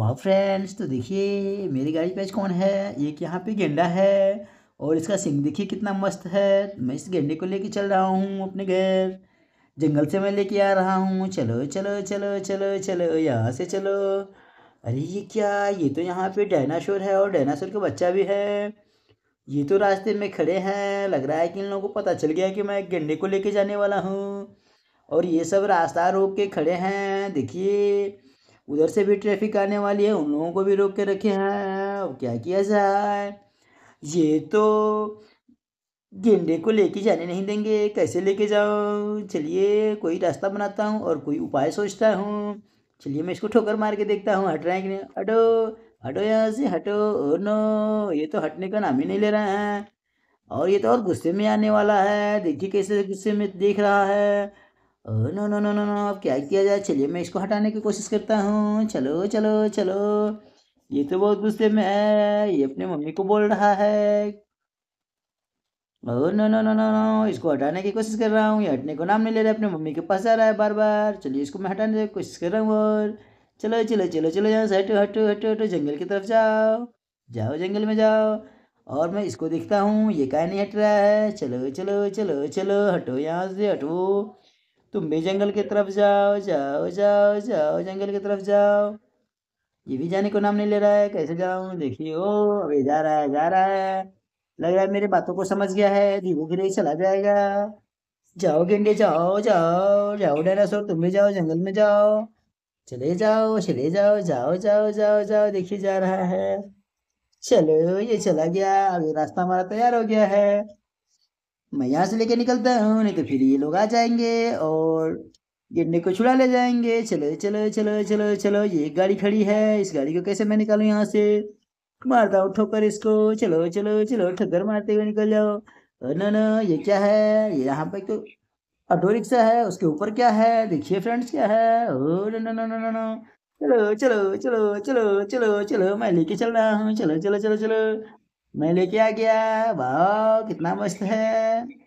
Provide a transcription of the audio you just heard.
वाह फ्रेंड्स, तो देखिए मेरी गाड़ी पे कौन है, ये यहाँ पे गेंडा है और इसका सिंग देखिए कितना मस्त है। मैं इस गेंडे को लेके चल रहा हूँ अपने घर, जंगल से मैं लेके आ रहा हूँ। चलो चलो चलो चलो चलो यहाँ से चलो। अरे ये क्या, ये तो यहाँ पे डायनासोर है और डायनासोर का बच्चा भी है। ये तो रास्ते में खड़े हैं, लग रहा है कि इन लोगों को पता चल गया कि मैं गेंडे को लेके जाने वाला हूँ और ये सब रास्ता रोक के खड़े हैं। देखिए उधर से भी ट्रैफिक आने वाली है, उन लोगों को भी रोक के रखे हैं। अब क्या किया जाए, ये तो गेंडे को लेके जाने नहीं देंगे, कैसे लेके जाओ। चलिए कोई रास्ता बनाता हूँ और कोई उपाय सोचता हूँ। चलिए मैं इसको ठोकर मार के देखता हूँ। हट रहा है कि नहीं, हटो हटो यहाँ से हटो। ओ नो, ये तो हटने का नाम ही नहीं ले रहे हैं और ये तो और गुस्से में आने वाला है। देखिए कैसे गुस्से में देख रहा है। Oh no no no no no, अब क्या किया जाए। चलिए मैं इसको हटाने की कोशिश करता हूँ। चलो चलो चलो, ये तो बहुत गुस्से में है, ये अपने मम्मी को बोल रहा है। Oh no no no no no, इसको हटाने की कोशिश कर रहा हूँ, ये हटने को नाम नहीं ले रहा है, अपने मम्मी के पास जा रहा है बार बार। चलिए इसको मैं हटाने की कोशिश कर रहा हूँ और चलो चलो चलो चलो यहाँ से हटो हटो हटो हटो, जंगल की तरफ जाओ जाओ, जंगल में जाओ। और मैं इसको देखता हूँ, ये काहे नहीं हट रहा है। चलो चलो चलो चलो, हटो यहाँ से हटो, तुम भी जंगल की तरफ जाओ जाओ जाओ जाओ, जंगल की तरफ जाओ। ये भी जाने को नाम नहीं ले रहा है, कैसे जाऊँ। देखिए ओ अभी जा रहा है जा रहा है, लग रहा है मेरे बातों को समझ गया है, धीरे धीरे चला जाएगा। जाओ गेंडे जाओ जाओ जाओ, डायनासोर तुम भी जाओ, जंगल में जाओ, चले जाओ चले जाओ जाओ जाओ जाओ जाओ। देखिए जा रहा है, चलो ये चला गया। अब ये रास्ता हमारा तैयार हो गया है, मैं यहाँ से लेके निकलता हूँ, नहीं तो फिर ये लोग आ जाएंगे और गेंडे को छुड़ा ले जाएंगे। चलो चलो चलो चलो चलो, ये एक गाड़ी खड़ी है, इस गाड़ी को कैसे मैं निकालूँ यहाँ से। मारता हूँ ठोकर इसको, चलो चलो चलो, ठोकर मारते हुए निकल जाओ। न न, ये क्या है, ये यहाँ पे तो ऑटो रिक्शा है, उसके ऊपर क्या है। देखिए फ्रेंड्स क्या है, oh no no no no no, चलो चलो चलो चलो चलो चलो, मैं लेके चल रहा हूँ। चलो चलो चलो चलो, मैं लेके आ गया। वाह कितना मस्त है।